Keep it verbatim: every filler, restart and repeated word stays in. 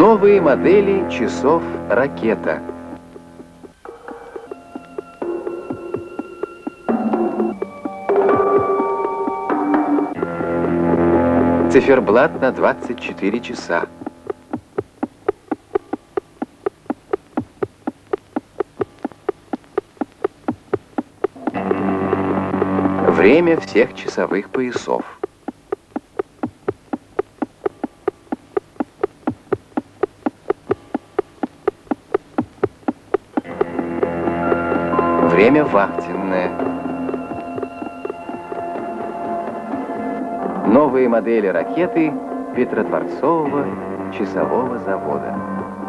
Новые модели часов «Ракета». Циферблат на двадцать четыре часа. Время всех часовых поясов. Время вахтенное. Новые модели ракеты Петродворцового часового завода.